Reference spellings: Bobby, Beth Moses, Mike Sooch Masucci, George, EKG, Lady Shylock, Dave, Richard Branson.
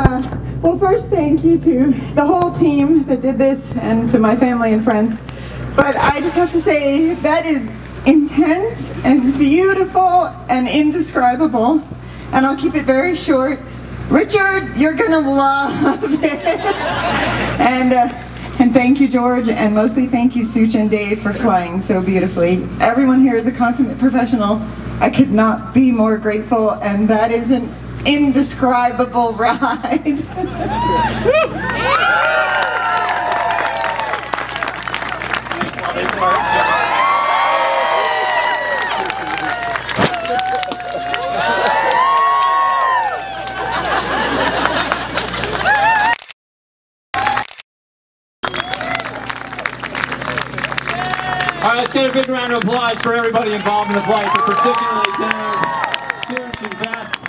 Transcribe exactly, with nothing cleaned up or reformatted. Uh, well, first, thank you to the whole team that did this and to my family and friends. But I just have to say that is intense and beautiful and indescribable. And I'll keep it very short. Richard, you're going to love it. and, uh, and thank you, George, and mostly thank you, Sooch and Dave, for flying so beautifully. Everyone here is a consummate professional. I could not be more grateful, and that is an indescribable ride. All right, let's get a big round of applause for everybody involved in the flight, but particularly Dave, Sooch, and Beth.